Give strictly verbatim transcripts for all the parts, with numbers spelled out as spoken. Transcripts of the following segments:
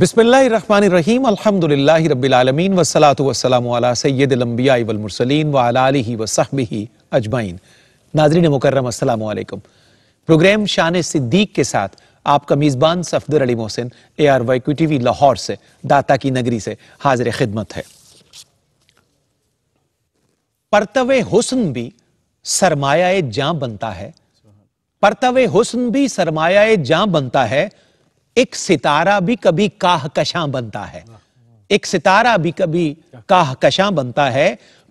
बिस्मिल्लाहिर्रहमानिर्रहीम अल्हम्दुलिल्लाहि रब्बिल आलमीन वस्सलातु वस्सलामु अला सय्यदिल अंबियाइ वल मुरसलीन व अला आलिहि व सहबिहि अजमाइन। नाज़रीन मुकर्रम अस्सलामु अलैकुम। प्रोग्राम शान सिद्दीक के साथ आपका मेज़बान Safdar Ali Mohsin R Y Q T V Lahore से, दाता की नगरी से हाजिर खिदमत है। परतवे हुस्न भी सरमाया जां बनता है, परतवे हुस्न भी सरमाया जां बनता है, एक सितारा भी कभी काहकशां बनता है, एक सितारा भी कभी काहकशां बनता है।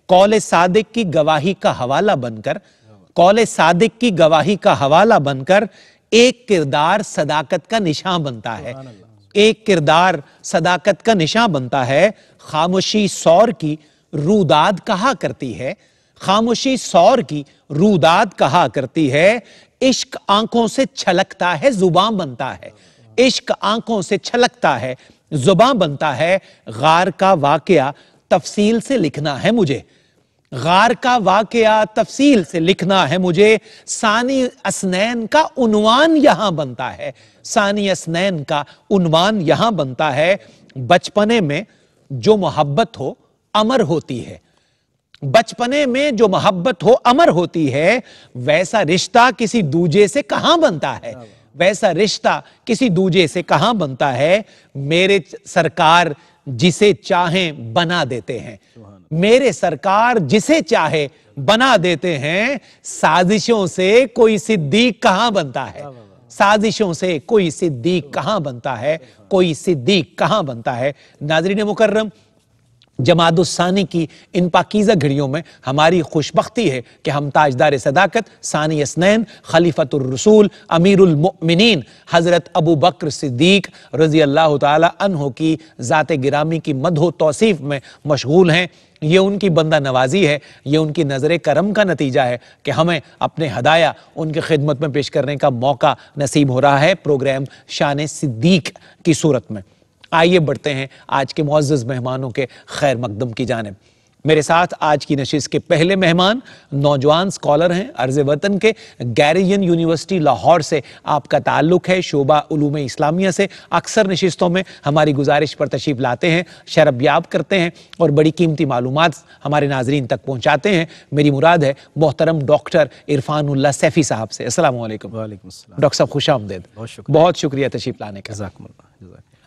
कौले सादिक की गवाही का हवाला बनकर कौले सादिक की गवाही का हवाला बनकर एक किरदार सदाकत का निशान बनता है, एक किरदार सदाकत का निशान बनता है। खामोशी सौर की रूदाद कहा करती है, खामोशी सौर की रूदाद कहा करती है। इश्क आंखों से छलकता है जुबान बनता है, इश्क आंखों से छलकता है जुबान बनता है। गार का वाकया तफसील से लिखना है मुझे, गार का वाकया तफसील से लिखना है मुझे। सानी असनैन का उन्वान यहां बनता है, सानी असनैन का उन्वान यहां बनता है। बचपने में जो मोहब्बत हो अमर होती है, बचपने में जो मोहब्बत हो अमर होती है, वैसा रिश्ता किसी दूजे से कहां बनता है, वैसा रिश्ता किसी दूजे से कहां बनता है। मेरे सरकार जिसे चाहे बना देते हैं, मेरे सरकार जिसे चाहे बना देते हैं। साजिशों से कोई सिद्दीक कहां बनता है, साजिशों से कोई सिद्दीक कहां बनता है, कोई सिद्दीक कहां बनता है। नाज़रीन मुकर्रम, जमादुस्सानी की इन पाकीज़ा घड़ियों में हमारी खुशबख्ती है कि हम ताजदार सदाकत, सानी अस्नैन, खलीफतुर रसूल, अमीरुल मुमिनीन हज़रत अबू बकर सिद्दीक रज़ी अल्लाह ताला अन्हो की ज़ाते गिरामी की मदहो तौसीफ में मशगूल हैं। ये उनकी बंदा नवाजी है, ये उनकी नज़र करम का नतीजा है कि हमें अपने हदाया उनकी खिदमत में पेश करने का मौका नसीब हो रहा है प्रोग्राम शान सिद्दीक की सूरत में। आइए बढ़ते हैं आज के मुअज़्ज़ज़ मेहमानों के खैर मकदम की जानिब। मेरे साथ आज की नशिस्त के पहले मेहमान नौजवान स्कॉलर हैं, अर्ज़े वतन के, गैरीयन यूनिवर्सिटी लाहौर से आपका ताल्लुक़ है, शोबा उलूम इस्लामिया से अक्सर नशिस्तों में हमारी गुजारिश पर तशरीफ़ लाते हैं, शरबयाब करते हैं और बड़ी कीमती मालूमात हमारे नाज़रीन तक पहुँचाते हैं। मेरी मुराद है मोहतरम डॉक्टर इरफानुल्लाह सैफी साहब से। अस्सलाम वालेकुम। वालेकुम अस्सलाम। डॉक्टर साहब खुश आमदेद, बहुत शुक्रिया तशरीफ़ लाने का।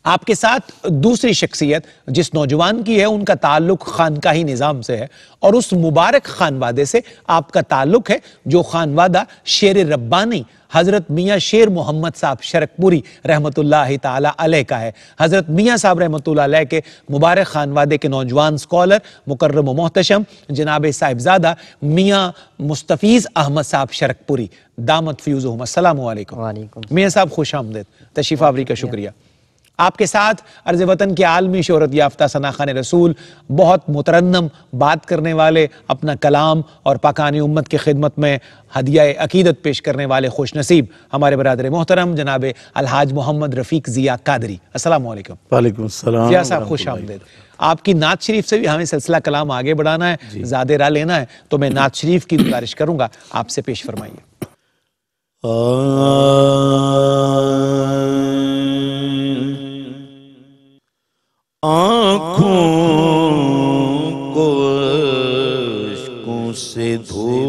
आपके साथ दूसरी शख्सियत जिस नौजवान की है उनका ताल्लुक खानकाही निज़ाम से है और उस मुबारक खानवादे से आपका ताल्लुक है जो खानवादा शेर रब्बानी हज़रत मियां शेर मोहम्मद साहब शरकपुरी रहमतुल्लाह ताला अलैह का है। हज़रत मियां साहब रहमतुल्लाह अलैह के मुबारक खानवादे के नौजवान स्कॉलर मुकर्रम मोहतशम जनाब साहबज़ादा मियां मुस्तफीज़ अहमद साहब शरकपुरी दामत फ्यूज़ुहुम। अस्सलामु अलैकुम मियां साहब, खुश आमदीद, तशरीफ़ आवरी का शुक्रिया। आपके साथ अर्ज़ वतन के आलमी शोहरत याफ्ता सनाखान रसूल, बहुत मुतरन्नम बात करने वाले, अपना कलाम और पाकानी उम्मत की खिदमत में हदिया अकीदत पेश करने वाले खुशनसीब हमारे बरादर मोहतरम जनाब अलहाज मोहम्मद रफीक ज़िया क़ादरी। अस्सलाम वालेकुम। वालेकुम सलाम। ज़िया साहब खुश आमदीद। आपकी नात शरीफ से भी हमें सिलसिला कलाम आगे बढ़ाना है, ज़ादे राह लेना है, तो मैं नात शरीफ की गुजारिश करूँगा, आपसे पेश फरमाइए। आँखों को अश्कों से धो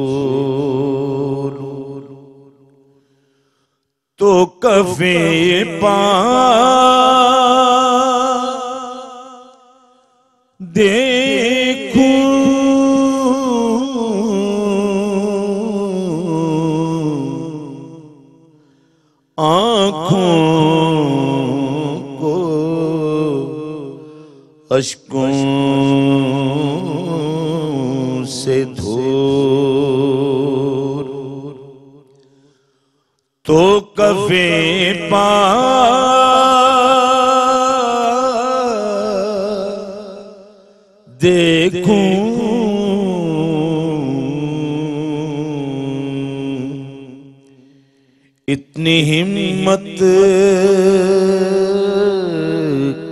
तो कफे पा देखूं आँखों अश्कों से धो तो कफे पा देखूं इतनी हिम्मत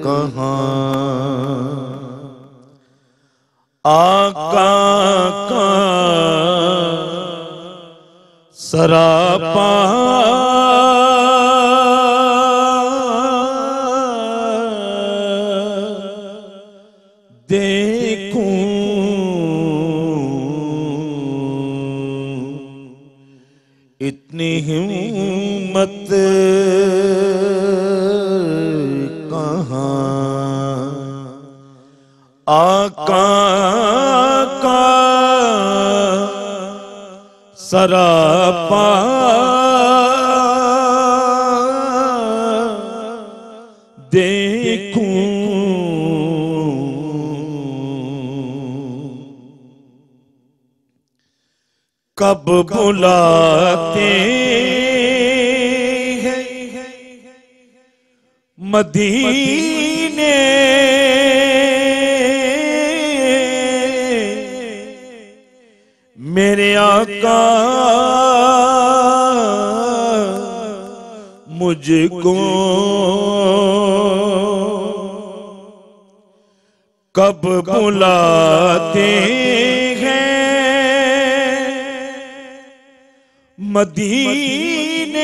कहाँ आका का सरापा देखूं इतनी हिम्मत कहाँ, आका का सरापा देखूं कब बुलाते हैं मदीने मेरे आका मुझको, कब बुलाते मदीने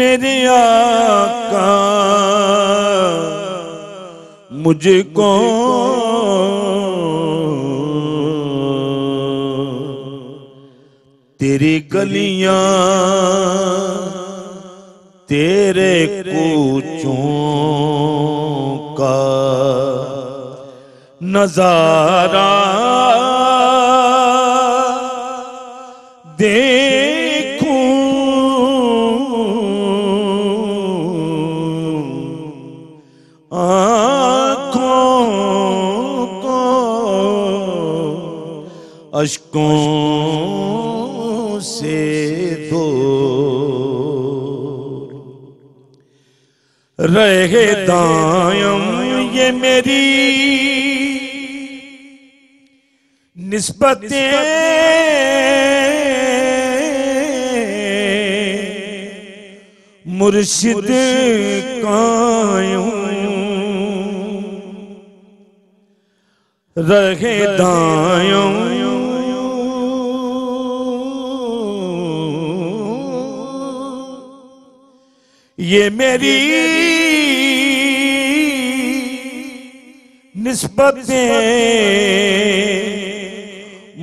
मेरे आका मुझको, तेरी गलियां तेरे कूचों का नजारा देखूं आँखों को अश्कों से दो रहे दायम ये मेरी निस्बते मुर्शिद कायूं रहे दायूं ये मेरी निस्बते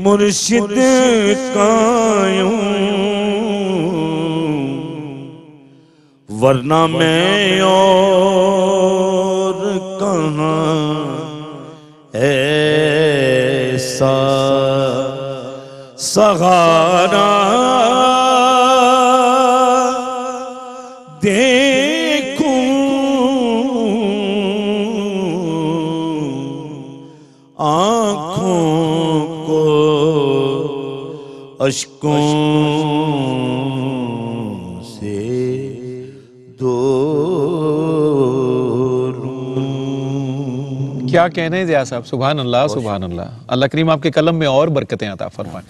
मुर्शिद कायूं, वरना मैं और कहाँ ऐसा सहारा देखूं आँखों को अश्कों क्या कहने ज़िया साहब, सुभान अल्लाह सुभान अल्लाह। अल्लाह करीम आपके कलम में और बरकतें अता फरमाए।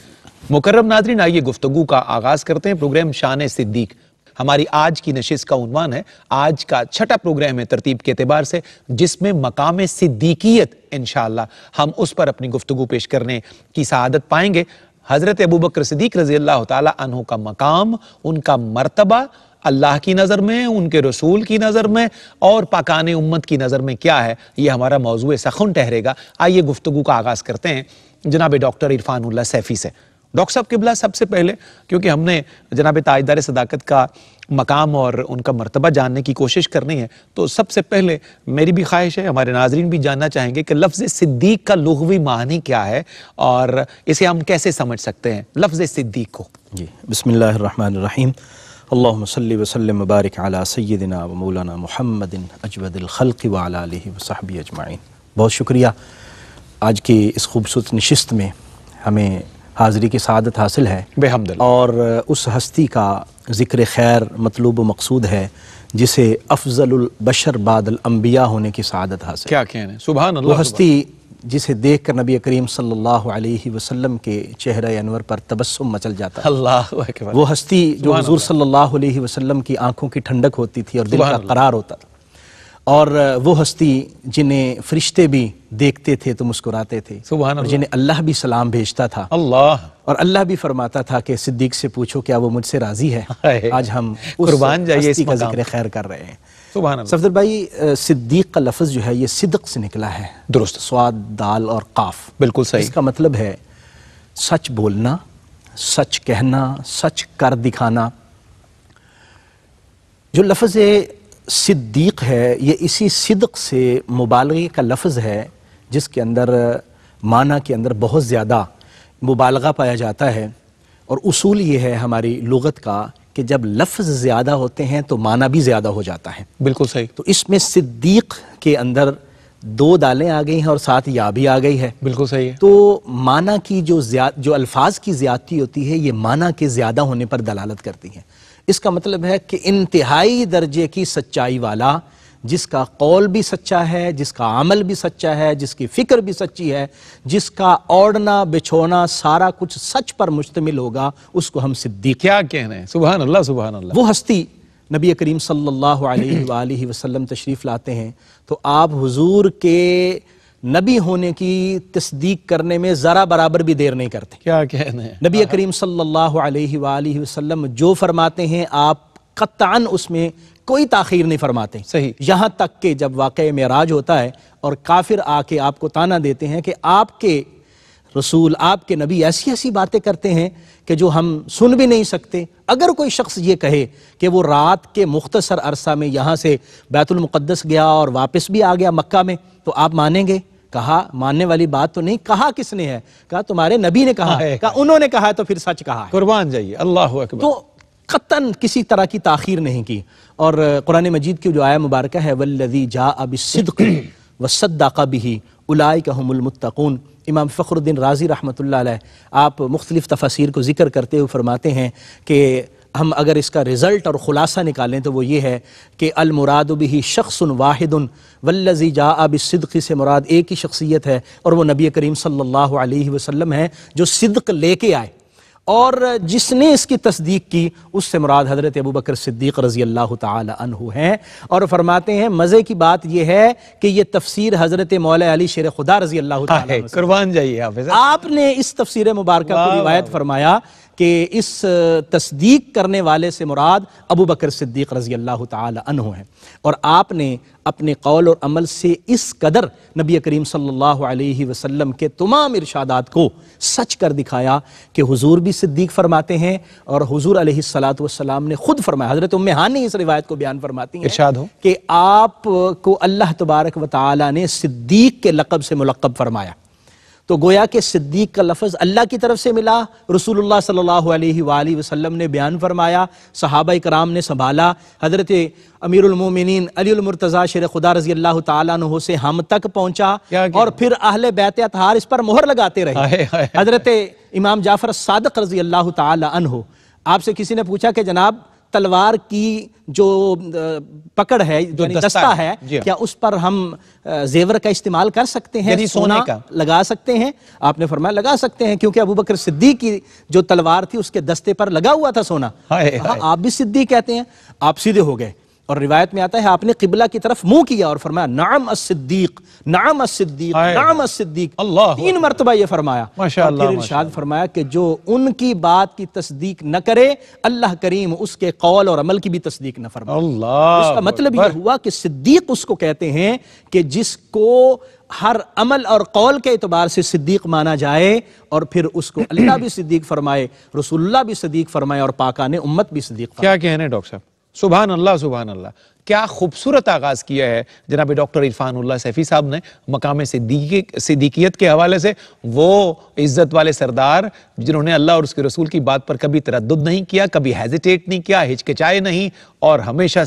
मुकर्रम नाज़रीन, आइए गुफ्तगू का आगाज़ करते हैं। प्रोग्राम शान सिद्दीक हमारी आज की नशिस्त का उन्वान है। आज का छठा प्रोग्राम है तरतीब के अतबार से, जिसमें मकाम सिद्दीकियत इंशाअल्लाह हम उस पर अपनी गुफ्तगू पेश करने की सआदत पाएंगे। हज़रत अबू बकर सिद्दीक रज़ी अल्लाह तआला अन्हु का मकाम, उनका मरतबा अल्लाह की नज़र में, उनके रसूल की नज़र में और पाकाने उम्मत की नज़र में क्या है, ये हमारा मौजूद सखुन ठहरेगा। आइए गुफ्तगू का आगाज़ करते हैं जनाब डॉक्टर इरफानुल्लाह सैफी से। डॉक्टर साहब किबला, सबसे पहले क्योंकि हमने जनाब ताजदार सदाकत का मकाम और उनका मरतबा जानने की कोशिश करनी है, तो सबसे पहले मेरी भी ख्वाहिश है, हमारे नाजरीन भी जानना चाहेंगे कि लफ्ज़ सिद्दीक का लुग़वी मानी क्या है और इसे हम कैसे समझ सकते हैं लफ्ज़ सिद्दीक को। जी, बिस्मिल्लाहिर रहमानिर रहीम। अल्लाहुम्मा सल्लि व सल्लिम व बारिक अला सय्यदिना व मौलाना मुहम्मदिन अजवदिल खल्क़ि व अला आलिहि व सहबी अजमाइन। बहुत शुक्रिया, आज की इस खूबसूरत नशिस्त में हमें हाज़िरी की सआदत हासिल है बेहमदिल्लाह, और उस हस्ती का ज़िक्र खैर मतलूब व मकसूद है जिसे अफजलुल बशर बादल अम्बिया होने की सआदत हासिल। क्या कहना है, सुभान अल्लाह। वो हस्ती जिसे देख कर नबी करीम सल्लल्लाहु अलैहि वसल्लम के चेहरे अनवर पर तबस्सुम मचल जाता है। अल्लाह हु अकबर। वो हस्ती जो हुजूर सल्लल्लाहु अलैहि वसल्लम की आंखों की ठंडक होती थी और दिल का करार होता था, और वो हस्ती जिन्हें फरिश्ते भी देखते थे तो मुस्कुराते थे, सुभान अल्लाह, जिन्हें अल्लाह भी सलाम भेजता था, अल्लाह, और अल्लाह भी फरमाता था कि सिद्दीक से पूछो क्या वो मुझसे राजी है। आज हम कुर्बान जाइए इस का जिक्र खैर कर रहे हैं। सुभान अल्लाह। सफदर भाई, सिद्दीक का लफ्ज़ जो है ये सिद्क से निकला है, दुरुस्त, स्वाद, दाल और काफ, बिल्कुल सही। इसका मतलब है सच बोलना, सच कहना, सच कर दिखाना। जो लफ्ज़ सिद्दीक है ये इसी सिद्क से मुबालगे का लफ्ज़ है, जिसके अंदर माना के अंदर बहुत ज़्यादा मुबालगा पाया जाता है। और उसूल ये है हमारी लुगत का कि जब लफ्ज़ ज़्यादा होते हैं तो माना भी ज़्यादा हो जाता है। बिल्कुल सही। तो इसमें सिद्दीक के अंदर दो दालें आ गई हैं और साथ या भी आ गई है। बिल्कुल सही है। तो माना की जो जो अल्फाज की ज़्यादती होती है ये माना के ज़्यादा होने पर दलालत करती हैं। इसका मतलब है कि इंतहाई दर्जे की सच्चाई वाला, जिसका कौल भी सच्चा है, जिसका अमल भी सच्चा है, जिसकी फ़िक्र भी सच्ची है, जिसका ओढ़ना बिछोना सारा कुछ सच पर मुश्तमिल होगा, उसको हम सिद्दीक। क्या कहना है, सुभान अल्लाह, सुभान अल्लाह। वो हस्ती नबी करीम सल्लल्लाहु अलैहि वसल्लम तशरीफ़ लाते हैं तो आप हुजूर के नबी होने की तस्दीक करने में ज़रा बराबर भी देर नहीं करते। क्या कहना है, नबी करीम सल्लल्लाहु अलैहि वसल्लम जो फरमाते हैं आप कत्तान उसमें कोई ताखीर नहीं फरमाते। सही। यहाँ तक कि जब वाक़या मेराज होता है और काफिर आके आपको ताना देते हैं कि आपके रसूल, आपके नबी ऐसी ऐसी बातें करते हैं कि जो हम सुन भी नहीं सकते, अगर कोई शख्स ये कहे कि वो रात के मुख्तसर अरसा में यहाँ से बैतुल मुक़द्दस गया और वापस भी आ गया मक्का में, तो आप मानेंगे? कहा मानने वाली बात तो नहीं। कहा किसने है? कहा तुम्हारे नबी ने कहा है। कहा उन्होंने कहा है, तो फिर सच कहा है। कुर्बान जाइए, अल्लाहु अकबर। तो कतन किसी तरह की ताखीर नहीं की। और कुरान मजीद की जो आया मुबारक है, वल्लज़ी जाअ बिस्सिद्क़ वसद्दक़ बिही उलाइका हुमुल मुत्तक़ून, इमाम फ़खरुद्दीन राज़ी रहमतुल्लाह अलैह आप मुख्तलिफ़ तफसीर को ज़िक्र करते हुए फरमाते हैं कि हम अगर इसका रिज़ल्ट और ख़ुलासा निकालें तो वो ये है कि अल मुराद बिही शख्सुन वाहिदुन वल्लज़ी जाअ बिस्सिद्क़ से मुराद एक ही शख्सियत है और वो नबी करीम सल्लल्लाहु अलैहि वसल्लम है जो सिद्क़ लेके आए, और जिसने इसकी तस्दीक की उससे मुराद हज़रत अबू बकर सिद्दीक़ रज़ी अल्लाह ताला अन्हु हैं। और फरमाते हैं मज़े की बात यह है कि यह तफसीर हज़रत मौला अली शेर खुदा रज़ी अल्लाह ताला अन्हु, कुर्बान जाइए, आपने इस तफसीर मुबारक को रिवायत फरमाया कि इस तस्दीक करने वाले से मुराद अबू बकर सिद्दीक़ रज़ी अल्लाह ताला अन्हु हैं। और आपने अपने कौल और अमल से इस कदर नबी करीम सल्लल्लाहु अलैहि वसल्लम के तमाम इरशादात को सच कर दिखाया कि हुजूर भी सिद्दीक फरमाते हैं और हुजूर अलैहिस्सलातु वस्सलाम ने खुद फरमाया। हज़रत उम्मे हानी इस रिवायत को बयान फरमाती हैं, इरशाद हो कि आपको अल्लाह तबारक व तआला ने सिद्दीक के लक़ब से मुलक़ब फरमाया। तो गोया के सिद्दीक का लफ्ज़ अल्लाह की तरफ से मिला, रसूलुल्लाह सल्लल्लाहु अलैहि वाली वसल्लम ने बयान फरमाया, सहाबा इकराम ने संभाला, हज़रत अमीरुल मोमिनीन अली अल मुर्तज़ा शेर खुदा रज़ी अल्लाह ताला अन्हु से हम तक पहुँचा, और फिर अहले बैत अतहार इस पर मोहर लगाते रहे। हज़रत इमाम जाफ़र सादिक़ रज़ी अल्लाह ताला अन्हु, आपसे किसी ने पूछा कि जनाब तलवार की जो पकड़ है, जो दस्ता है, क्या उस पर हम जेवर का इस्तेमाल कर सकते हैं, सोना का लगा सकते हैं? आपने फरमाया लगा सकते हैं, क्योंकि अबू बकर सिद्दीक की जो तलवार थी उसके दस्ते पर लगा हुआ था सोना। हाय हाय, आप भी सिद्दीक कहते हैं, आप सीधे हो गए। और रिवायत में आता है आपने किबला की तरफ मुंह किया और फरमाया नाम अस्सिद्दीक, नाम अस्सिद्दीक, नाम अस्सिद्दीक, अल्लाह, तीन मरतबा ये फरमाया। माशाअल्लाह। फिर इरशाद फरमाया कि जो उनकी बात की तस्दीक न करे अल्लाह करीम उसके कौल और अमल की भी तस्दीक न फरमाए। अल्लाह। इसका मतलब ये हुआ कि सिद्दीक उसको कहते हैं कि जिसको हर अमल और कौल के एतबार से सिद्दीक माना जाए, और फिर उसको अल्लाह भी सिद्दीक फरमाए, रसूलुल्लाह भी सिद्दीक फरमाए, और पाका ने उम्मत भी सिद्दीक। क्या कहने डॉक्टर साहब, सुभान अल्लाह, सुभान अल्लाह। क्या खूबसूरत आगाज़ किया है जनाब डॉक्टर इरफानुल्लाह सैफी साहब ने मकाम सिद्दीकी सिद्दीकियत के हवाले से। वो इज़्ज़त वाले सरदार जिन्होंने अल्लाह और उसके रसूल की बात पर कभी तरद्दुद नहीं किया, कभी हेजिटेट नहीं किया, हिचकिचाए नहीं, और हमेशा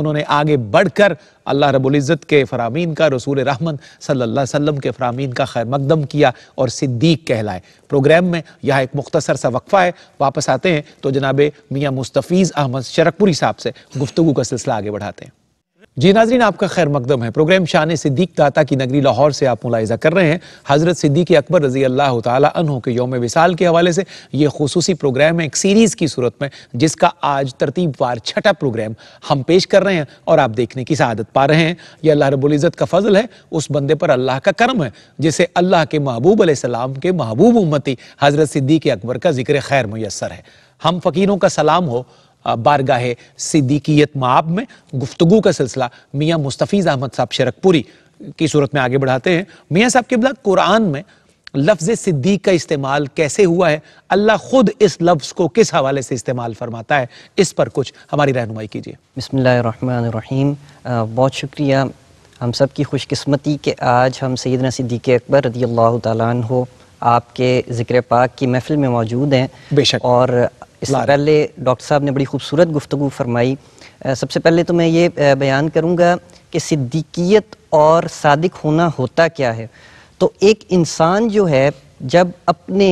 उन्होंने आगे बढ़कर अल्लाह रब्बुल इज़्ज़त के फरामीन का, रसूल रहमत सल्लल्लाहु अलैहि वसल्लम के फरामीन का खैर मकदम किया और सिद्दीक कहलाए। प्रोग्राम में यहाँ एक मुख्तसर सा वक्फ़ा है, वापस आते हैं तो जनाब मियां मुस्तफीज़ अहमद शरकपुरी साहब से गुफ्तगू का सिलसिला आगे बढ़ाते हैं। जी नाज़रीन, आपका खैर मकदम है। प्रोग्राम शान सिद्दीक दाता की नगरी लाहौर से आप मुलाहिज़ा कर रहे हैं हज़रत सिद्दीक़ अकबर रज़ी अल्लाह ताला अन्हु के यौम विसाल के हवाले से। ये खुसूसी प्रोग्राम है एक सीरीज़ की सूरत में, जिसका आज तरतीबवार छठा प्रोग्राम हम पेश कर रहे हैं और आप देखने की सआदत पा रहे हैं। यह अल्लाह रब्बुल इज़्ज़त का फ़ज़ल है, उस बंदे पर अल्लाह का करम है जिसे अल्लाह के महबूब अलैहिस्सलाम के महबूब उम्मती हज़रत सिद्दीक़ अकबर का ज़िक्र खैर मुयस्सर है। हम फ़कीरों का सलाम हो बारगाहे सिद्दीकियत माब में गुफ्तगू का सिलसिला मियां मुस्तफीज़ अहमद साहब शरकपुरी की सूरत में आगे बढ़ाते हैं। मियां साहब के बाद कुरान में लफ्ज़ सिद्दीक का इस्तेमाल कैसे हुआ है, अल्लाह खुद इस लफ्ज़ को किस हवाले से इस्तेमाल फरमाता है, इस पर कुछ हमारी रहनुमाई कीजिए। बिस्मिल्लाहिर्रहमानिर्रहीम। बहुत शुक्रिया हम सब की खुशकिस्मती कि आज हम सैयदना सिद्दीक़ अकबर रज़ियल्लाहु तआला अन्हु आपके ज़िक्र पाक की महफिल में मौजूद हैं। बेशक। और इस पहले डॉक्टर साहब ने बड़ी खूबसूरत गुफ्तगू फरमाई। सबसे पहले तो मैं ये बयान करूँगा कि सिद्दीकियत और सादिक होना होता क्या है। तो एक इंसान जो है जब अपने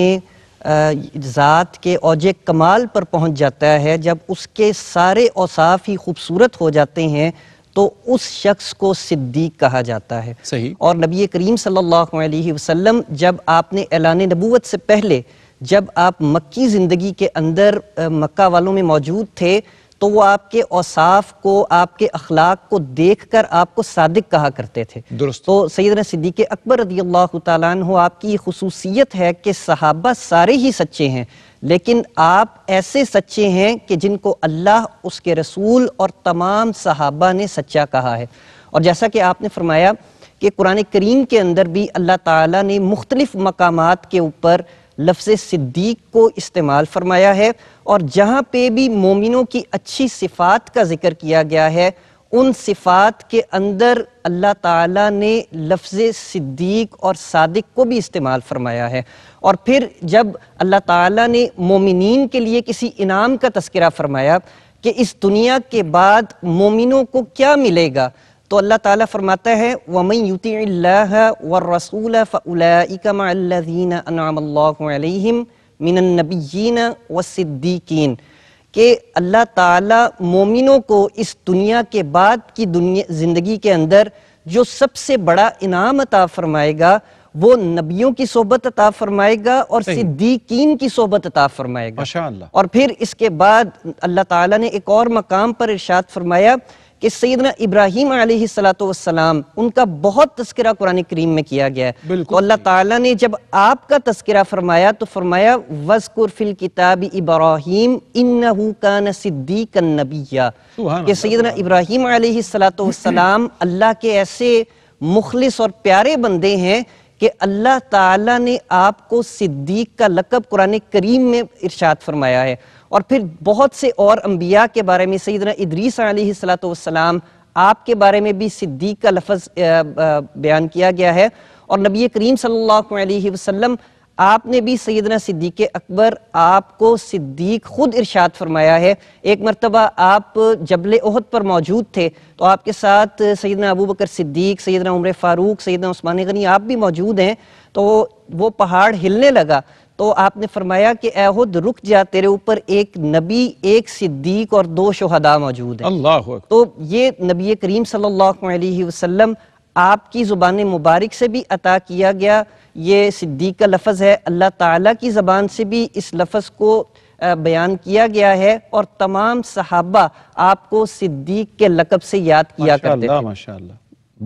ज़ात के औजे कमाल पर पहुँच जाता है, जब उसके सारे औसाफ ही खूबसूरत हो जाते हैं, तो उस शख्स को सिद्दीक कहा जाता है। सही। और नबी करीम सल्लल्लाहु अलैहि वसल्लम जब आपने ऐलान नबूवत से पहले जब आप मक्की ज़िंदगी के अंदर मक्का वालों में मौजूद थे, तो वो आपके औसाफ को, आपके अखलाक को देखकर आपको सादिक कहा करते थे। दुरुस्त। तो सैयदना सिद्दीक़ अकबर रज़ियल्लाहु ताला अन्हु आपकी ये खुसूसियत है कि सहाबा सारे ही सच्चे हैं, लेकिन आप ऐसे सच्चे हैं कि जिनको अल्लाह, उसके रसूल और तमाम सहाबा ने सच्चा कहा है। और जैसा कि आपने फरमाया कि कुरान करीम के अंदर भी अल्लाह ताला ने मुख्तलिफ मकामात के ऊपर लफ्ज़ सिद्दीक को इस्तेमाल फरमाया है, और जहाँ पे भी मोमिनों की अच्छी सिफ़ात का जिक्र किया गया है, उन सिफ़ात के अंदर अल्लाह ताला ने लफ्ज़ सिद्दीक और सादिक को भी इस्तेमाल फरमाया है। और फिर जब अल्लाह ताला ने मोमिनीन के लिए किसी इनाम का तस्करा फरमाया कि इस दुनिया के बाद मोमिनों को क्या मिलेगा, तो अल्लाह ताला फरमाता है वमन युतिल्लाह वर्रसूल फउलाइका मअल्लज़ीना अनअमल्लाहु अलैहिम मिनन नबिय्यीन वस्सिद्दीकीन, कि अल्लाह ताला मोमिनों को इस दुनिया के बाद की दुनिया ज़िंदगी के अंदर जो सबसे बड़ा इनाम अता फरमाएगा वो नबियों की सोबत अता फरमाएगा और सिद्दीकीन की सोबत अता फरमाएगा। माशाअल्लाह। और फिर इसके बाद अल्लाह ताला ने एक और मकाम पर इरशाद फरमाया कि सैयदना इब्राहीम अलैहिस्सलातु वस्सलाम, उनका बहुत तस्करा कुरान करीम में किया गया है। तो अल्लाह ताला ने जब आपका तस्करा फरमाया तो फरमाया वज़्कुर फिल किताबी इब्राहीम इन्नहु कान सिद्दीकन नबिय्या, कि सैयदना इब्राहीम अलैहिस्सलातु वस्सलाम अल्लाह के ऐसे मुखलिस और प्यारे बंदे हैं कि अल्लाह ताला ने आपको सिद्दीक का लक़ब कुरान करीम में इरशाद फरमाया है। और फिर बहुत से और अंबिया के बारे में सैयदना इदरीस अलैहिस्सलाम आपके बारे में भी सिद्दीक का लफ्ज़ बयान किया गया है। और नबी करीम सल्लल्लाहु अलैहि वसल्लम आपने भी सैयदना सिद्दीक़ अकबर आपको सिद्दीक खुद इरशाद फरमाया है। एक मरतबा आप जबल ओहद पर मौजूद थे, तो आपके साथ सैयदना अबू बकर सिद्दीक, सैयदना उमर फ़ारूक, सैयदना उस्मान गनी आप भी मौजूद हैं। तो वो पहाड़ हिलने लगा तो आपने फरमाया कि ऐहुद रुक जा, तेरे ऊपर एक नबी, एक सिद्दीक और दो शुहदा मौजूद हैं। अल्लाह। तो ये नबी करीम सल्लल्लाहु अलैहि वसल्लम आपकी ज़ुबान मुबारक से भी अता किया गया ये सिद्दीक का लफ्ज़ है। अल्लाह ताला की ज़बान से भी इस लफ्ज़ को बयान किया गया है, और तमाम सहाबा आपको सिद्दीक के लक़ब से याद किया करते थे। माशाअल्लाह,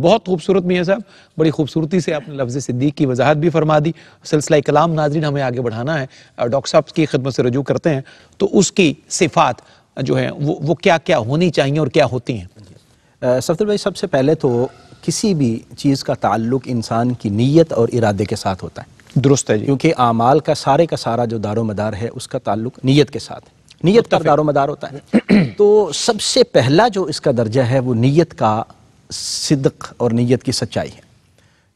बहुत खूबसूरत मियाँ साहब, बड़ी खूबसूरती से आपने लफ्ज़ सिद्दीक की वजाहत भी फरमा दी। सिलसिला कलाम नाजरीन हमें आगे बढ़ाना है, डॉक्टर साहब की खिदमत से रजू करते हैं तो उसकी सिफ़ात जो है वो वो क्या क्या होनी चाहिए और क्या होती हैं। सफदर भाई, सबसे पहले तो किसी भी चीज़ का ताल्लुक इंसान की नीयत और इरादे के साथ होता है। दुरुस्त है, क्योंकि आमाल का सारे का सारा जो दारो मदार है उसका ताल्लुक नीयत के साथ है, नीयत का दारो मदार होता है। तो सबसे पहला जो इसका दर्जा है वो नीयत का सिद्क और नीयत की सच्चाई है।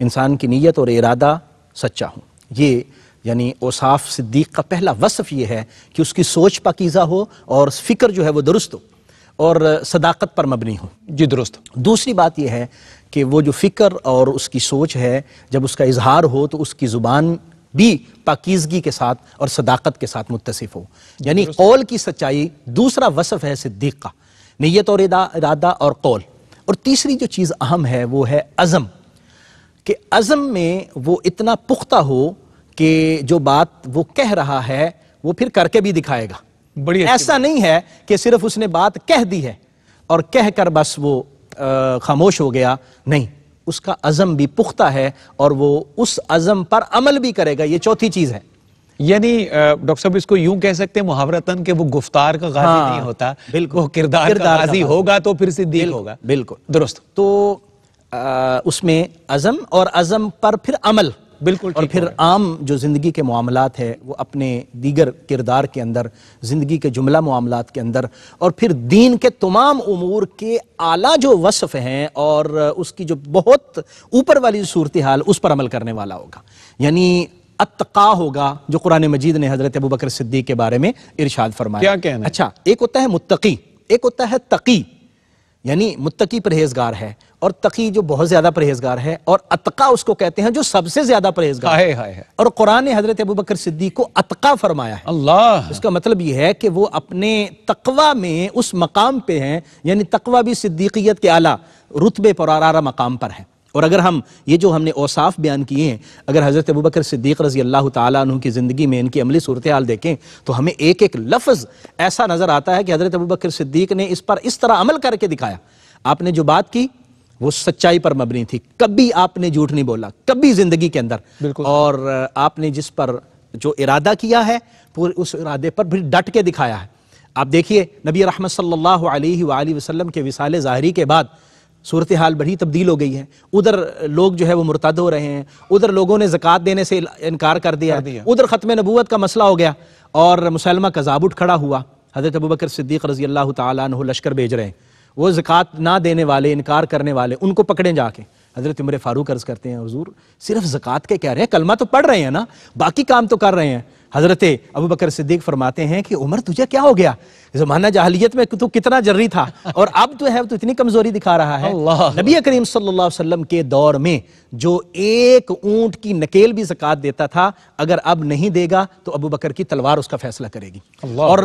इंसान की नीयत और इरादा सच्चा हो, ये यानी औसाफ सिद्दीक का पहला वसफ़ ये है कि उसकी सोच पाकीज़ा हो और फ़िक्र जो है वो दुरुस्त हो और सदाकत पर मबनी हो। जी दुरुस्त। दूसरी बात यह है कि वो जो फ़िक्र और उसकी सोच है जब उसका इजहार हो तो उसकी ज़ुबान भी पाकीज़गी के साथ और सदाकत के साथ मुत्तसिफ़ हो, यानी कौल की सच्चाई दूसरा वसफ़ है सिद्दीक का। नीयत और इरादा और कौल और तीसरी जो चीज़ अहम है वो है अज़म, कि अज़म में वो इतना पुख्ता हो कि जो बात वो कह रहा है वो फिर करके भी दिखाएगा। बड़ी ऐसा नहीं है कि सिर्फ उसने बात कह दी है और कह कर बस वो खामोश हो गया, नहीं, उसका अज़म भी पुख्ता है और वो उस अज़म पर अमल भी करेगा, ये चौथी चीज़ है। यानी डॉक्टर साहब इसको यूं कह सकते हैं मुहावरतन कि वो गुफ्तार का गाजी हाँ, नहीं होता, बिल्कुल किरदार का गाजी होगा तो फिर सिद्दीक होगा। बिल्कुल दुरुस्त। तो आ, उसमें अज़म और अज़म पर फिर अमल, बिल्कुल, और फिर आम जो ज़िंदगी के मामलात है वो अपने दीगर किरदार के अंदर, ज़िंदगी के जुमला मामलात के अंदर, और फिर दीन के तमाम उमूर के आला जो वसफ़ हैं और उसकी जो बहुत ऊपर वाली सूरत हाल, उस पर अमल करने वाला होगा। यानी अत्तका होगा, जो कुरान मजीद ने हज़रत अबू बकर सिद्दीक़ के बारे में इरशाद फरमाया। क्या कहना है? अच्छा, एक होता है मुत्तकी, एक होता है तकी। यानी मुत्तकी परहेजगार है और तकी जो बहुत ज्यादा परहेजगार है, और अतका उसको कहते हैं जो सबसे ज्यादा परहेजगार है, है, है। और कुरान ने हजरत अबू बकर सिद्दीक़ को अतका फरमाया है। अल्लाह, इसका मतलब यह है कि वो अपने तकवा में उस मकाम पे हैं, यानी तकवा भी सिद्दीकियत के आला रुतबे पर, आला मकाम पर है। और अगर हम ये जो हमने औसाफ बयान किए हैं, अगर हज़रत अबू बकर सिद्दीक़ रज़ी अल्लाह ताला अन्हु की ज़िंदगी में इनकी अमली सूरत हाल देखें तो हमें एक एक लफ्ज़ ऐसा नज़र आता है कि हज़रत अबू बकर सिद्दीक़ ने इस पर इस तरह अमल करके दिखाया। आपने जो बात की वो सच्चाई पर मबनी थी, कभी आपने झूठ नहीं बोला, कभी ज़िंदगी के अंदर, और आपने जिस पर जो इरादा किया है पूरे उस इरादे पर भी डट के दिखाया है। आप देखिए नबी रहमत सल्लल्लाहु अलैहि वसल्लम के विसाल ज़ाहरी के बाद सूरत हाल बड़ी तब्दील हो गई है। उधर लोग जो है वो मुर्तद हो रहे हैं, उधर लोगों ने ज़कात देने से इनकार कर दिया, उधर ख़त्म नबूवत का मसला हो गया और मुसलमा कज़ाब उठ खड़ा हुआ। हज़रत अबू बकर सिद्दीक़ रज़ी अल्लाह ताला अन्हु लश्कर भेज रहे हैं, वो ज़कात ना देने वाले, इनकार करने वाले, उनको पकड़ें जाके। हज़रत उमर फ़ारूक अर्ज़ करते हैं, हुज़ूर सिर्फ ज़कात के कह रहे हैं, कलमा तो पढ़ रहे हैं ना, बाकी काम तो कर रहे हैं। हज़रत अबू बकर सिद्दीक़ फरमाते हैं कि उमर तुझे क्या हो गया, ज़माना जाहलियत में तू कितना जर्री था और अब तो है तो इतनी कमज़ोरी दिखा रहा है। नबी करीम सल्लल्लाहु अलैहि वसल्लम के दौर में जो एक ऊँट की नकेल भी ज़कात देता था, अगर अब नहीं देगा तो अबू बकर की तलवार उसका फैसला करेगी। और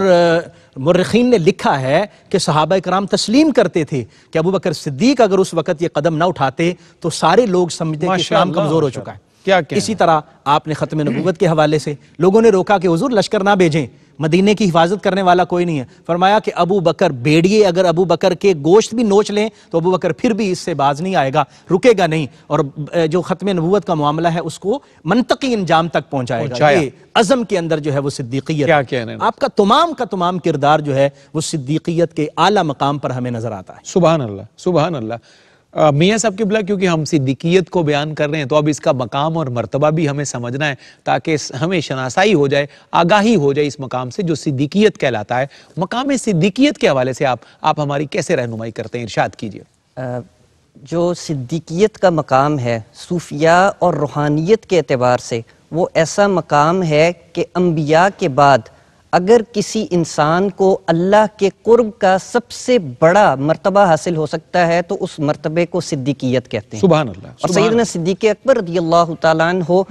मुर्रखीन ने लिखा है कि सहाबा कराम तस्लीम करते थे कि अबू बकर सिद्दीक़ अगर उस वक़्त ये कदम ना उठाते तो सारे लोग समझते कि इस्लाम कमज़ोर हो चुका है। क्या क्या इसी है? तरह आपने ख़त्म नबूवत के हवाले से लोगों ने रोका कि हुजूर लश्कर ना भेजें, मदीने की हिफाजत करने वाला कोई नहीं है। फरमाया कि अबू बकर बेड़िए, अगर अबू बकर के गोश्त भी नोच लें तो अबू बकर फिर भी इससे बाज नहीं आएगा, रुकेगा नहीं, और जो ख़त्म नबूवत का मामला है उसको मनतकी इंजाम तक पहुँचाएगा। ये अज़म के अंदर जो है वो सिद्दीकियत, आपका तमाम का तमाम किरदार जो है वो सिद्दीकियत के आला मकाम पर हमें नज़र आता है। सुबहान अल्लाह, सुबहान अल्लाह। मियाँ साहब किबला, क्योंकि हम सिद्दीकियत को बयान कर रहे हैं तो अब इसका मकाम और मर्तबा भी हमें समझना है ताकि हमें शनासाई हो जाए, आगाही हो जाए इस मकाम से जो सिद्दीकियत कहलाता है। मकाम सिद्दीकियत के हवाले से आप आप हमारी कैसे रहनुमाई करते हैं, इरशाद कीजिए। जो सिद्दीकियत का मकाम है सूफिया और रूहानियत के एतबार से वो ऐसा मकाम है कि अम्बिया के बाद अगर किसी इंसान को अल्लाह के कुर्ब का सबसे बड़ा मर्तबा हासिल हो सकता है तो उस मर्तबे को सिद्दीकियत कहते हैं। सुभान अल्लाह। और सैयदना सिद्दीक़ अकबर रज़ियल्लाहु तआला अन्हु,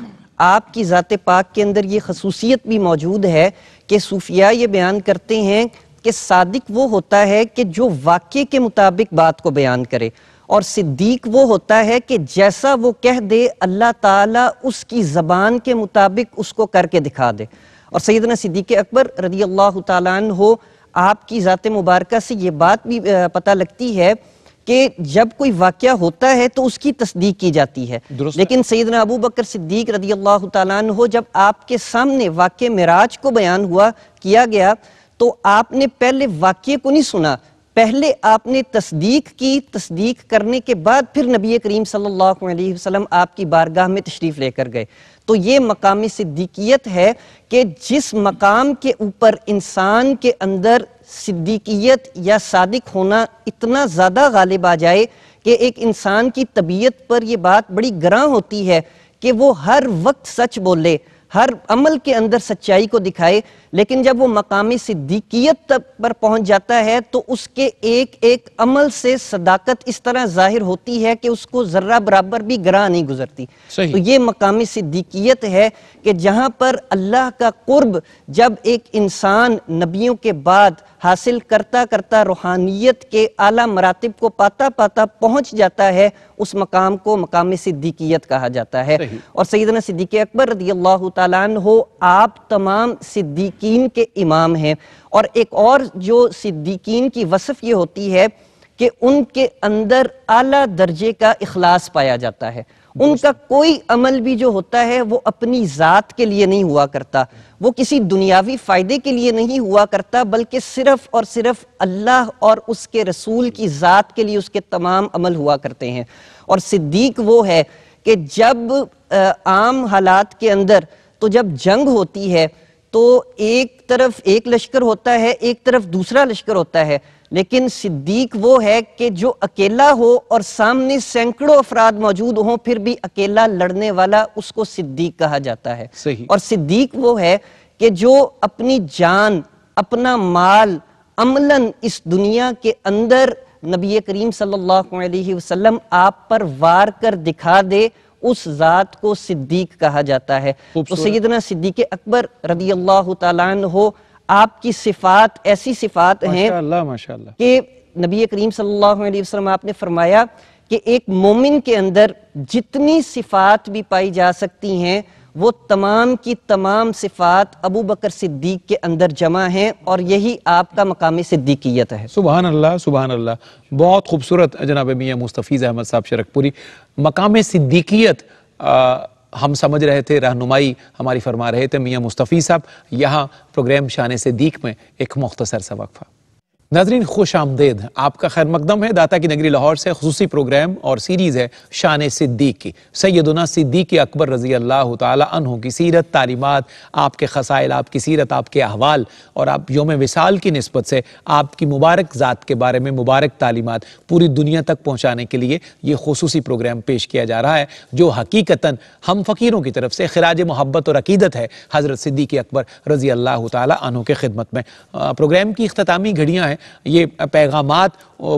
आपकी ज़ात पाक के अंदर ये खसूसियत भी मौजूद है कि सूफिया ये बयान करते हैं कि सादिक वो होता है कि जो वाक़े के मुताबिक बात को बयान करे, और सिद्दीक वो होता है कि जैसा वो कह दे अल्लाह ताला उसकी ज़बान के मुताबिक उसको करके दिखा दे। और सैयदना सिद्दीक़ अकबर रज़ियल्लाहु ताला अन्हु, आपकी ज़ात मुबारक से ये बात भी पता लगती है कि जब कोई वाक़या होता है तो उसकी तस्दीक की जाती है, लेकिन सैयदना अबू बकर सिद्दीक़ रज़ियल्लाहु ताला अन्हु, जब आपके सामने वाक़या मिराज को बयान हुआ किया गया तो आपने पहले वाक़ये को नहीं सुना, पहले आपने तस्दीक की, तस्दीक करने के बाद फिर नबी करीम सल्लल्लाहु अलैहि वसल्लम आपकी बारगाह में तशरीफ़ लेकर गए। तो ये मकाम सिद्दीकियत है कि जिस मकाम के ऊपर इंसान के अंदर सिद्दीकियत या सादिक होना इतना ज़्यादा गालिब आ जाए कि एक इंसान की तबीयत पर यह बात बड़ी ग्रां होती है कि वो हर वक्त सच बोले, हर अमल के अंदर सच्चाई को दिखाए, लेकिन जब वो मकामी सिद्दीकियत तक पर पहुंच जाता है तो उसके एक एक अमल से सदाकत इस तरह जाहिर होती है कि उसको जर्रा बराबर भी ग्रां नहीं गुजरती। तो ये मकामी सिद्दीकियत है कि जहां पर अल्लाह का कुर्ब जब एक इंसान नबियों के बाद हासिल करता करता रूहानियत के आला मरातिब को पाता पाता पहुँच जाता है, उस मकाम को मकाम सिद्दीकियत कहा जाता है। और सैयदना सिद्दीक़ अकबर रदियल्लाहु ताला अन्हु आप तमाम सिद्दीकीन के इमाम हैं। और एक और जो सिद्दीकीन की वसफ़ ये होती है कि उनके अंदर आला दर्जे का इखलास पाया जाता है। उनका कोई अमल भी जो होता है वो अपनी ज़ात के लिए नहीं हुआ करता, वो किसी दुनियावी फ़ायदे के लिए नहीं हुआ करता, बल्कि सिर्फ़ और सिर्फ अल्लाह और उसके रसूल की ज़ात के लिए उसके तमाम अमल हुआ करते हैं। और सिद्दीक वो है कि जब आम हालात के अंदर तो जब जंग होती है तो एक तरफ एक लश्कर होता है, एक तरफ दूसरा लश्कर होता है, लेकिन सिद्दीक वो है कि जो अकेला हो और सामने सैकड़ों अफराद मौजूद हों फिर भी अकेला लड़ने वाला, उसको सिद्दीक कहा जाता है। और सिद्दीक वो है कि जो अपनी जान, अपना माल अमलन इस दुनिया के अंदर नबी करीम सल्लल्लाहु अलैहि वसल्लम आप पर वार कर दिखा दे, उस जात को सिद्दीक कहा जाता है। तो सैयदना सिद्दीक़ अकबर रदियल्लाहु ताला अन्हु आपकी सिफात ऐसी सिफात हैं कि नबी करीम सल्लल्लाहु अलैहि वसल्लम आपने फरमाया कि एक मोमिन के अंदर जितनी सिफात भी पाई जा सकती हैं वो तमाम की तमाम सिफात अबू बकर सिद्दीक के अंदर जमा हैं, और यही आपका मकाम सिद्दीकियत है। सुबहान अल्लाह, सुबहान अल्लाह, बहुत खूबसूरत जनाब मियां मुस्तफीज़ अहमद साहब शरकपुरी। मकाम सिद्दीकियत हम समझ रहे थे, रहनुमाई हमारी फरमा रहे थे मियां मुस्तफीज़ साहब। यहाँ प्रोग्राम शान सिद्दीक में एक मुख्तसर सा वक्फा। नाज़रीन खुश आमदेद, आपका खैर मकदम है। दाता की नगरी लाहौर से खुसूसी प्रोग्राम और सीरीज़ है शान सिद्दीक की। सैयदना सिद्दीक़ अकबर रज़ी अल्लाह ताला अन्हु की सीरत, तालीमात, आपके खसाइल, आपकी सीरत, आपके अहवाल, और आप योम विसाल की निस्बत से आपकी मुबारक ज़ात के बारे में मुबारक तालीमात पूरी दुनिया तक पहुँचाने के लिए ये खुसूसी प्रोग्राम पेश किया जा रहा है, जो हकीकतन हम फ़कीरों की तरफ से खिराज मोहब्बत और अक़ीदत है हज़रत सिद्दीक़ अकबर रज़ी अल्लाह ताला अन्हु के खिदमत में। प्रोग्राम की इख्तितामी घड़ियाँ हैं, ये पैगामात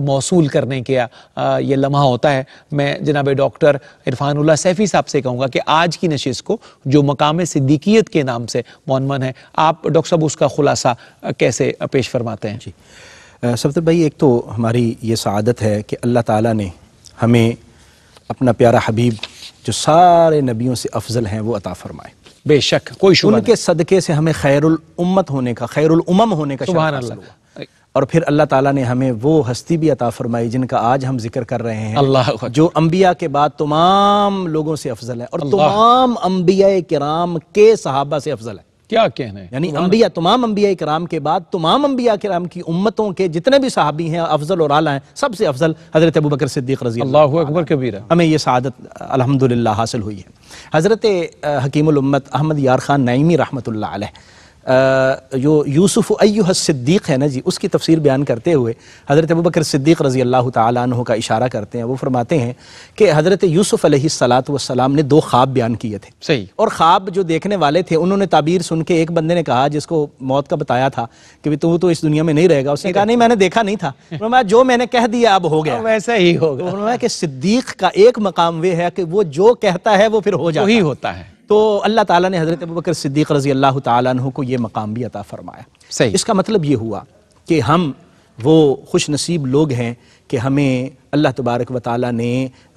मौसूल करने के ये लम्हा होता है। मैं जनाब डॉक्टर इरफानुल्लाह सैफी साहब से कहूँगा कि आज की नशिस्त को जो मकाम सिद्दीकियत के नाम से मोनमन है, आप डॉक्टर साहब उसका खुलासा कैसे पेश फरमाते हैं? जी सफदर भाई, एक तो हमारी ये सआदत है कि अल्लाह ताला ने हमें अपना प्यारा हबीब जो सारे नबियों से अफजल हैं वो अता फरमाए। बेशक कोई शक नहीं, उनके सदक़े से हमें खैरुल उम्मत होने का, खैरुल उम्म होने का सुभान अल्लाह। और फिर अल्लाह ताला ने हमें वो हस्ती भी अता फरमाई जिनका आज हम जिक्र कर रहे हैं, अल्लाह जो अम्बिया के बाद तमाम लोगों से अफजल है और तमाम अम्बिया किराम के सहाबा से अफजल है। क्या कहना है, यानी अम्बिया, तमाम अम्बिया किराम के बाद तमाम अम्बिया किराम की उम्मतों के जितने भी सहाबी हैं अफजल और आला हैं, सबसे अफजल हज़रत अबू बकर सिद्दीक़ रज़ी अल्लाहु अकबर कबीर। हमें ये सआदत अल्हम्दुलिल्लाह हासिल हुई है। हज़रत हकीम उल उम्मत अहमद यार खान नईमी रहमतुल्लाह अलैह जो यूसुफ़ अय्युह सिद्दीक़ है ना जी, उसकी तफसीर बयान करते हुए हज़रत अबू बकर सिद्दीक़ रज़ी अल्लाह ताला अन्हु का इशारा करते हैं। वो फरमाते हैं कि हज़रत यूसुफ़ अलैहिस्सलातु वस्सलाम ने दो ख्वाब बयान किए थे। सही। और ख्वाब जो देखने वाले थे उन्होंने ताबीर सुन के, एक बंदे ने कहा जिसको मौत का बताया था कि तू तो इस दुनिया में नहीं रहेगा, उसने कहा नहीं मैंने देखा नहीं था, मैं जो मैंने कह दिया अब हो गया वैसा ही होगा। उन्होंने कि सिद्दीक़ का एक मकाम वे है कि वो जो कहता है वो फिर हो जाता होता है। तो अल्लाह ताला ने हज़रत अबू बकर सिद्दीक़ रज़ी अल्लाह ताला अन्हु को ये मकाम भी अता फ़रमाया। सही। इसका मतलब ये हुआ कि हम वो खुश नसीब लोग हैं कि हमें अल्लाह तबारक व ताला ने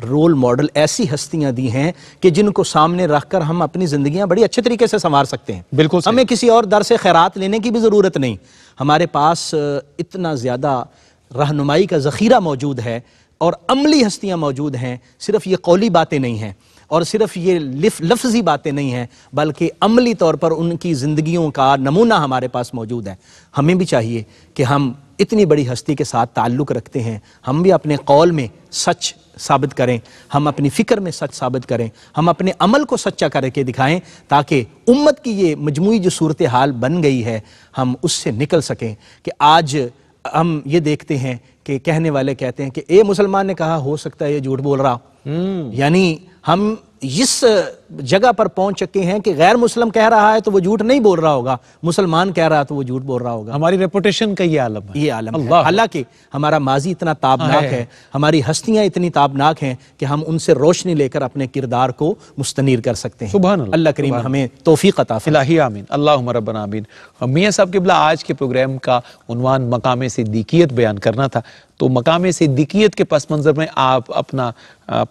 रोल मॉडल ऐसी हस्तियां दी हैं कि जिनको सामने रखकर हम अपनी ज़िंदगियां बड़ी अच्छे तरीके से संवार सकते हैं। बिल्कुल, हमें किसी और दर से खैरात लेने की भी ज़रूरत नहीं, हमारे पास इतना ज़्यादा रहनुमाई का ज़ख़ीरा मौजूद है और अमली हस्तियाँ मौजूद हैं। सिर्फ़ ये कौली बातें नहीं हैं और सिर्फ ये लफ्ज़ी बातें नहीं हैं, बल्कि अमली तौर पर उनकी ज़िंदगियों का नमूना हमारे पास मौजूद है। हमें भी चाहिए कि हम इतनी बड़ी हस्ती के साथ ताल्लुक़ रखते हैं, हम भी अपने कौल में सच साबित करें, हम अपनी फ़िक्र में सच साबित करें, हम अपने अमल को सच्चा करके दिखाएं, ताकि उम्मत की ये मजमूई जो सूरत हाल बन गई है हम उससे निकल सकें। कि आज हम ये देखते हैं कि कहने वाले कहते हैं कि ए मुसलमान ने कहा, हो सकता है ये झूठ बोल रहा, यानी हम इस जगह पर पहुंच चुके हैं कि गैर मुस्लिम कह रहा है तो वो झूठ नहीं बोल रहा होगा, मुसलमान कह रहा है तो वो झूठ बोल रहा होगा। हमारी रेपुटेशन का ये आलम है, ये आलम है। हालांकि हमारा माजी इतना ताबनाक है, है। हमारी हस्तियां इतनी ताबनाक हैं कि हम उनसे रोशनी लेकर अपने किरदार को मुस्तनीर कर सकते हैं। सुभान अल्लाह, अल्लाह करीम हमें तौफीक अता फरमाए। आमीन अल्लाहुम्मा रब्बना आमीन। मियां साहब क़िबला, आज के प्रोग्राम का उन्वान मकाम सिद्दीकियत बयान करना था, तो मकाम सिद्दीकियत के पस मंज़र में आप अपना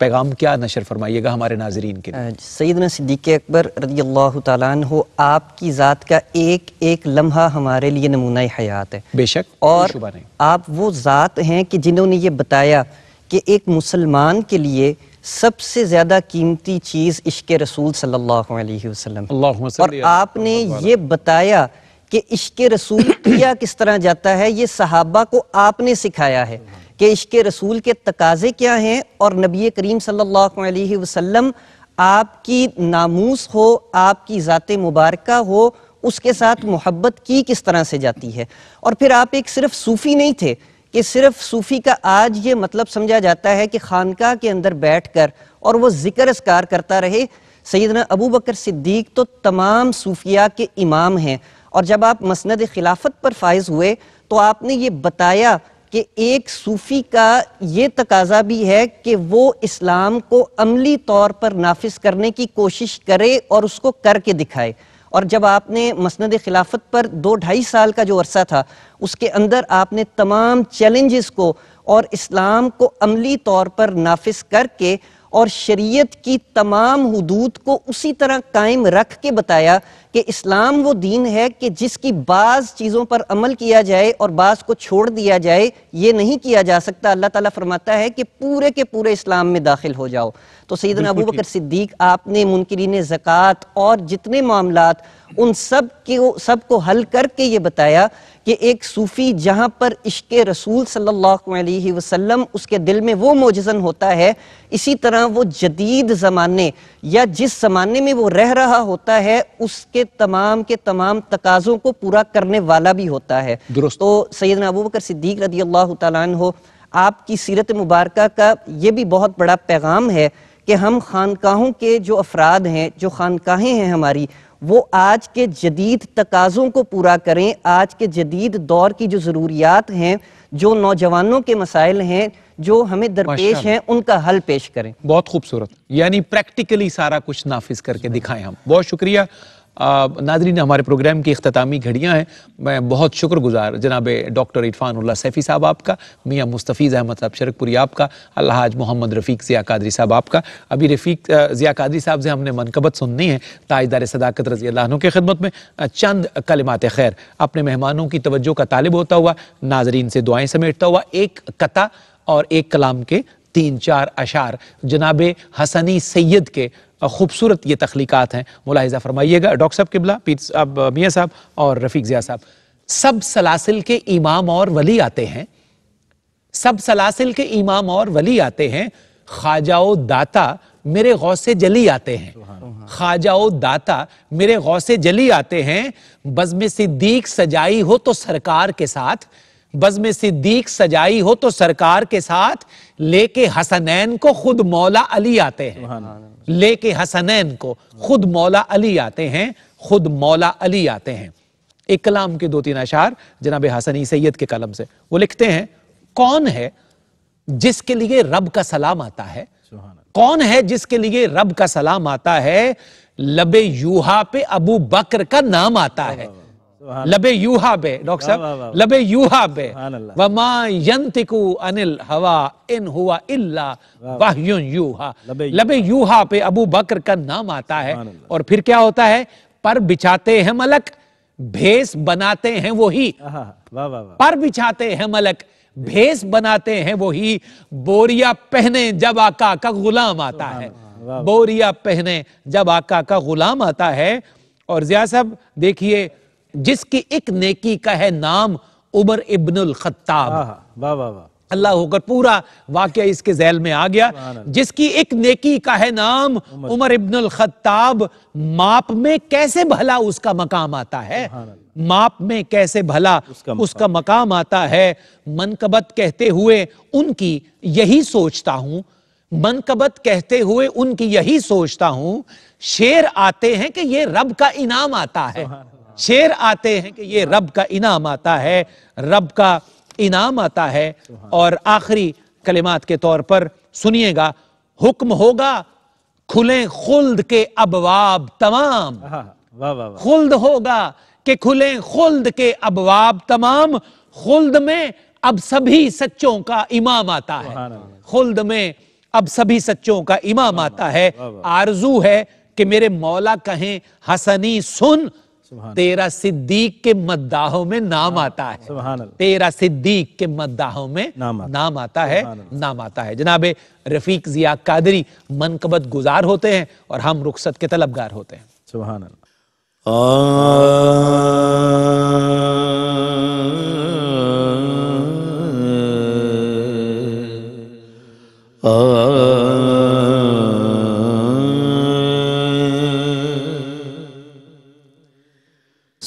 पैगाम क्या नशर फरमाइएगा हमारे नाजरीन के लिए? सैयदना सिद्दीक़ अकबर रज़ियल्लाहु तआला अन्हु, आपकी ज़ात का एक एक लम्हा हमारे लिए नमूना हयात है। बेशक, और आप वो ज़ात हैं कि जिन्होंने ये बताया कि एक मुसलमान के लिए सबसे ज़्यादा कीमती चीज़ इश्क़ रसूल सल्लल्लाहु अलैहि वसल्लम। और आपने ये बताया कि इश्क़ रसूल किया किस तरह जाता है, ये सहाबा को आपने सिखाया है कि इश्क़ रसूल के तकाजे क्या हैं, और नबी करीम सल्लल्लाहु अलैहि वसल्लम आपकी नामूस हो, आपकी ज़ाते मुबारका हो, उसके साथ मोहब्बत की किस तरह से जाती है। और फिर आप एक सिर्फ सूफ़ी नहीं थे कि सिर्फ सूफ़ी का आज ये मतलब समझा जाता है कि खानकाह के अंदर बैठ कर और वो ज़िक्र अस्कार करता रहे। सैयदना अबू बकर सिद्दीक़ तो तमाम सूफिया के इमाम हैं, और जब आप मसनद खिलाफत पर फाइज हुए तो आपने ये बताया कि एक सूफ़ी का ये तकाजा भी है कि वो इस्लाम को अमली तौर पर नाफिज करने की कोशिश करे और उसको करके दिखाए। और जब आपने मसनद खिलाफत पर दो ढाई साल का जो अरसा था, उसके अंदर आपने तमाम चैलेंजेस को और इस्लाम को अमली तौर पर नाफिज करके और शरीयत की तमाम हुदूद को उसी तरह कायम रख के बताया कि इस्लाम वो दीन है कि जिसकी बाज़ चीज़ों पर अमल किया जाए और बाज़ को छोड़ दिया जाए, ये नहीं किया जा सकता। अल्लाह ताला फरमाता है कि पूरे के पूरे इस्लाम में दाखिल हो जाओ। तो सैयदना अबू बकर सिद्दीक़, आपने मुनकिरीन ज़कात और जितने मामलात, उन सब के सब को हल करके ये बताया कि एक सूफ़ी जहाँ पर इश्क़ रसूल सल्लल्लाहु अलैहि वसल्लम उसके दिल में वो मोजज़न होता है, इसी तरह वो जदीद ज़माने या जिस ज़माने में वो रह रहा होता है उसके तमाम के तमाम तकाज़ों को पूरा करने वाला भी होता है। तो सैयदना अबू बकर सिद्दीक़ रज़ियल्लाहु तआला अन्हो, आपकी सीरत मुबारका का ये भी बहुत बड़ा पैगाम है कि हम खानकाहों के जो अफराद हैं, जो खानकाहें हैं हमारी, वो आज के जदीद तकाज़ों को पूरा करें। आज के जदीद दौर की जो ज़रूरियात हैं, जो नौजवानों के मसाइल हैं, जो हमें दरपेश हैं, उनका हल पेश करें। बहुत खूबसूरत, यानी प्रैक्टिकली सारा कुछ नाफिज करके दिखाएं हम। बहुत शुक्रिया। नाज़रीन, हमारे प्रोग्राम की इख्तितामी घड़ियाँ हैं। मैं बहुत शुक्रगुजार जनाब डॉक्टर इरफानुल्लाह सैफी साहब आपका, मियां मुस्तफीज़ अहमद साहब शरकपुरी आपका, अल्हाज मोहम्मद रफीक ज़िया क़ादरी साहब आपका। अभी रफ़ीक ज़िया क़ादरी साहब से हमने मनकबत सुननी है ताजदार सदाकत रज़ी अल्लाह अन्हु की खिदमत में। चंद कलिमात खैर अपने मेहमानों की तवज्जो का तालिब होता हुआ, नाज़रीन से दुआएँ समेटता हुआ, एक कता और एक कलाम के तीन चार अशार जनाब हसनी सैद के खूबसूरत ये तख्लीकात हैं, मुलाहिजा फरमाइएगा। डॉक्टर साहब किबला, पीर साहब, मियां साहब और रफ़ीक ज़िया साहब, सब सलासिल के इमाम और वली आते हैं, सब सलासिल के इमाम और वली आते हैं, ख्वाजाओ दाता मेरे गौसे जली आते हैं, ख्वाजाओ दाता मेरे गौसे जली आते हैं। बज़्म सिद्दीक सजाई हो तो सरकार के साथ, बज़्म सिद्दीक सजाई हो तो सरकार के साथ, लेके हसनैन को खुद मौला अली आते हैं, लेके हसनैन को खुद मौला अली आते हैं, खुद मौला अली आते हैं। एक कलाम के दो तीन अशार जनाब हसनी सैयद के कलम से। वो लिखते हैं, कौन है जिसके लिए रब का सलाम आता है, कौन है जिसके लिए रब का सलाम आता है, लबे यूहा पे अबू बकर का नाम आता है, लबे यूहा बे। डॉक्टर साहब, लबे यूहा बे, वमा यंतिकु अनिल हवा इन हुआ इल्ला वह्युन यूहा। लबे यूहा पे अबू बकर का नाम आता है। और फिर क्या होता है, पर बिछाते हैं मलक, भेस बनाते हैं वही, पर बिछाते हैं मलक, भेस बनाते हैं वही, बोरिया पहने जब आका का गुलाम आता है, बोरिया पहने जब आका का गुलाम आता है। और ज़िया साहब देखिए, जिसकी एक नेकी का है नाम, उमर इब्नुल खत्ताब। वाह वाह वाह, अल्लाह होकर पूरा वाकया इसके ज़ैल में आ गया। जिसकी एक नेकी का है नाम, उमर इब्नुल खत्ताब, माप में कैसे भला उसका मकाम आता है, माप में कैसे भला उसका, उसका मकाम आता है। मनकबत कहते हुए उनकी यही सोचता हूं बनकबत कहते हुए उनकी यही सोचता हूं, शेर आते हैं कि ये रब का इनाम आता है, शेर आते हैं कि ये रब का इनाम आता है, रब का इनाम आता है। और आखिरी कलिमात के तौर पर सुनिएगा, हुक्म होगा खुले खुल्द के अबवाब तमाम, वाह वाह, खुल्द होगा कि खुले खुल्द के अबवाब तमाम, खुल्द में अब सभी सच्चों का इमाम आता है, खुल्द में अब सभी सच्चों का इमाम आता है। आरजू है कि मेरे मौला कहें हसनी सुन, तेरा सिद्दीक के मद्दाहों में नाम आता है, तेरा सिद्दीक के मद्दाहों में नाम आता है, नाम आता है। जनाबे रफीक ज़िया क़ादरी मनकबत गुजार होते हैं और हम रुखसत के तलबगार होते हैं। सुभान अल्लाह।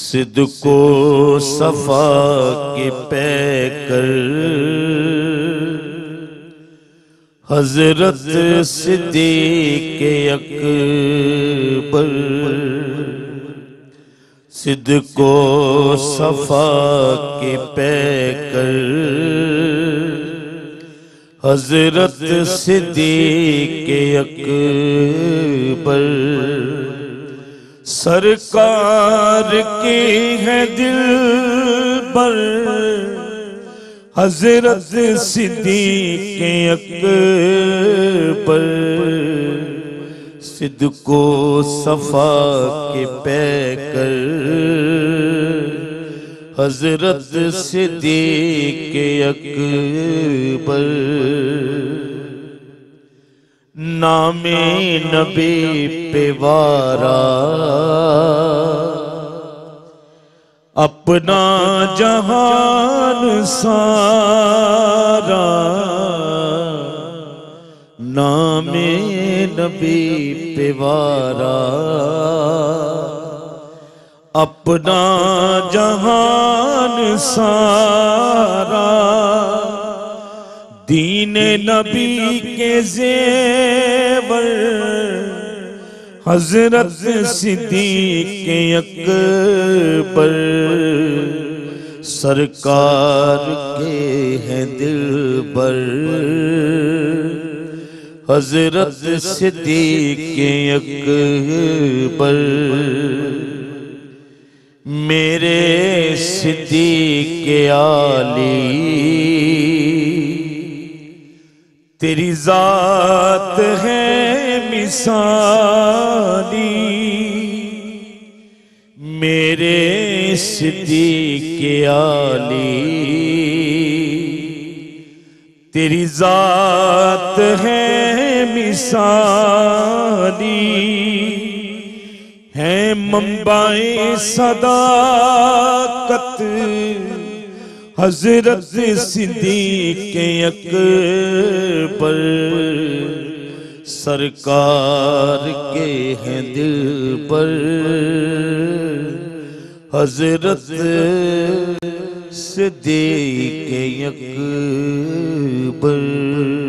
सिद को सफा के पै कर हजरत सिद्दीक़ अकबर, सिद को सफा के पै कर हजरत सिद्दीक़ अकबर, सरकार की है दिल पर हजरत सिद्दीक़ अकबर, सिद को सफा के पैकर हजरत सिद्दीक़ अकबर, नामे नबी पे वारा अपना जहान सारा, नामे नबी पे वारा अपना जहान सारा, दीन नबी के ज़ेवर हजरत सिद्दीक़ अकबर, सरकार के हैं दिलबर हजरत सिद्दीक़ अकबर, मेरे सिद्दीक़ आली तेरी जात है मिसाली, मेरे सिद्दीक़ आली तेरी जात है मिसाली, है मंबाए सदाकत हजरत सिद्दीक़ अकबर, सरकार के हैं दिलबर हजरत सिद्दीक़ अकबर।